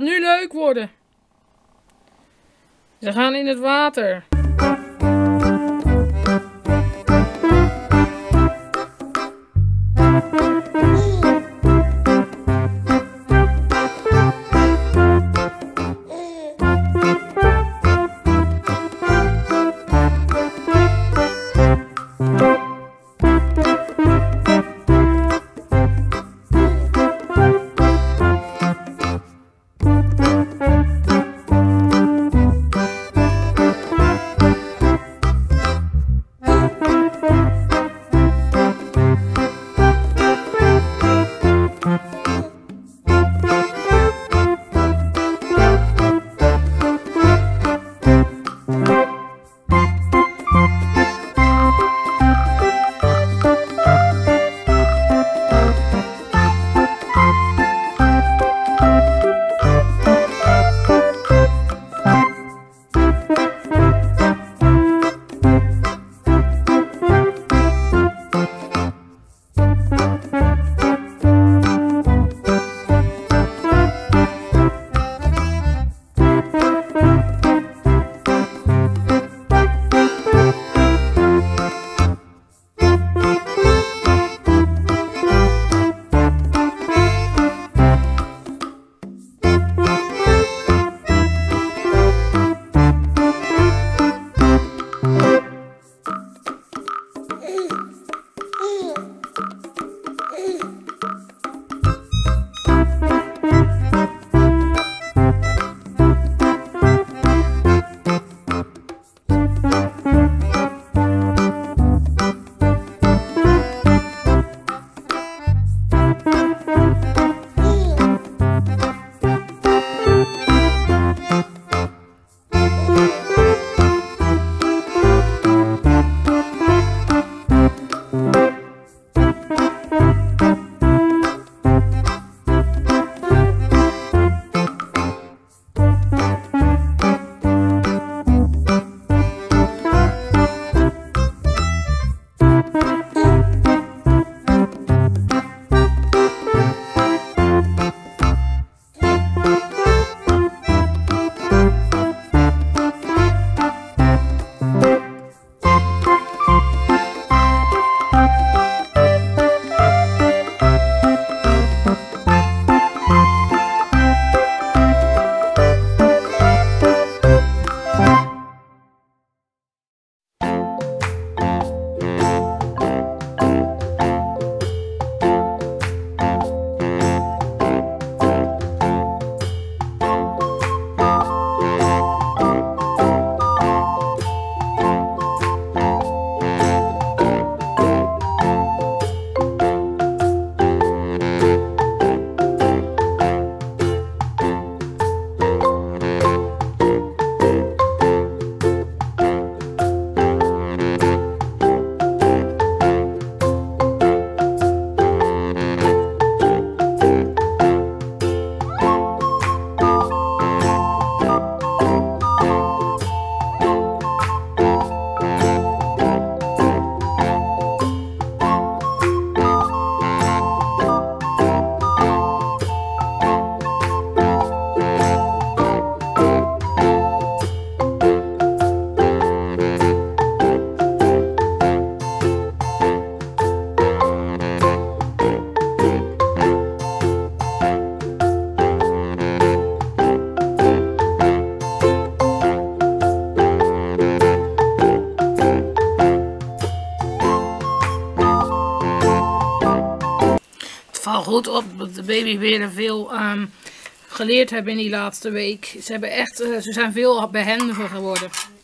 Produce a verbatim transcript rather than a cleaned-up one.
gaat nu leuk worden. Ze gaan in het water. Goed op dat de baby weer veel um, geleerd hebben in die laatste week. Ze, hebben echt, uh, ze zijn veel behendiger geworden.